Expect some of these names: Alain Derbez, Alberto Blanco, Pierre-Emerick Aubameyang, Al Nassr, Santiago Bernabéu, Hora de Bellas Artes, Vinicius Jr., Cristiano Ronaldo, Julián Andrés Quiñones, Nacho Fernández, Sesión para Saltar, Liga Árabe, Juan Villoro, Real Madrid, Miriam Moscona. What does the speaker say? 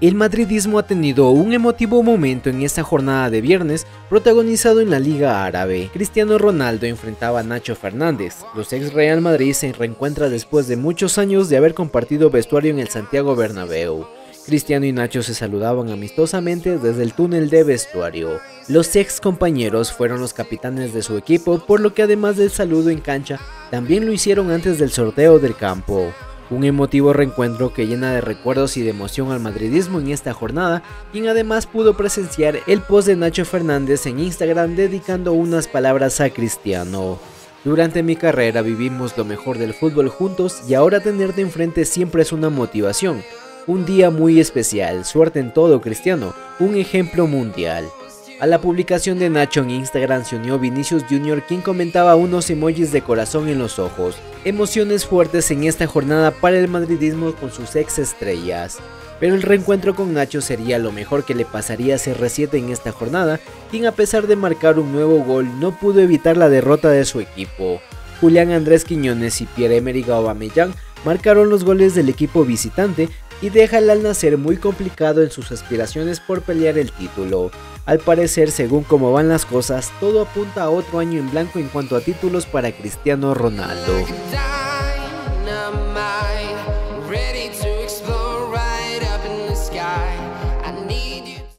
El madridismo ha tenido un emotivo momento en esta jornada de viernes, protagonizado en la Liga Árabe. Cristiano Ronaldo enfrentaba a Nacho Fernández. Los ex Real Madrid se reencuentran después de muchos años de haber compartido vestuario en el Santiago Bernabéu. Cristiano y Nacho se saludaban amistosamente desde el túnel de vestuario. Los ex compañeros fueron los capitanes de su equipo, por lo que además del saludo en cancha, también lo hicieron antes del sorteo del campo. Un emotivo reencuentro que llena de recuerdos y de emoción al madridismo en esta jornada, quien además pudo presenciar el post de Nacho Fernández en Instagram dedicando unas palabras a Cristiano. Durante mi carrera vivimos lo mejor del fútbol juntos y ahora tenerte enfrente siempre es una motivación. Un día muy especial, suerte en todo Cristiano, un ejemplo mundial. A la publicación de Nacho en Instagram se unió Vinicius Jr., quien comentaba unos emojis de corazón en los ojos. Emociones fuertes en esta jornada para el madridismo con sus ex estrellas. Pero el reencuentro con Nacho sería lo mejor que le pasaría a CR7 en esta jornada, quien a pesar de marcar un nuevo gol no pudo evitar la derrota de su equipo. Julián Andrés Quiñones y Pierre-Emerick Aubameyang marcaron los goles del equipo visitante y deja al Nassr muy complicado en sus aspiraciones por pelear el título. Al parecer, según cómo van las cosas, todo apunta a otro año en blanco en cuanto a títulos para Cristiano Ronaldo.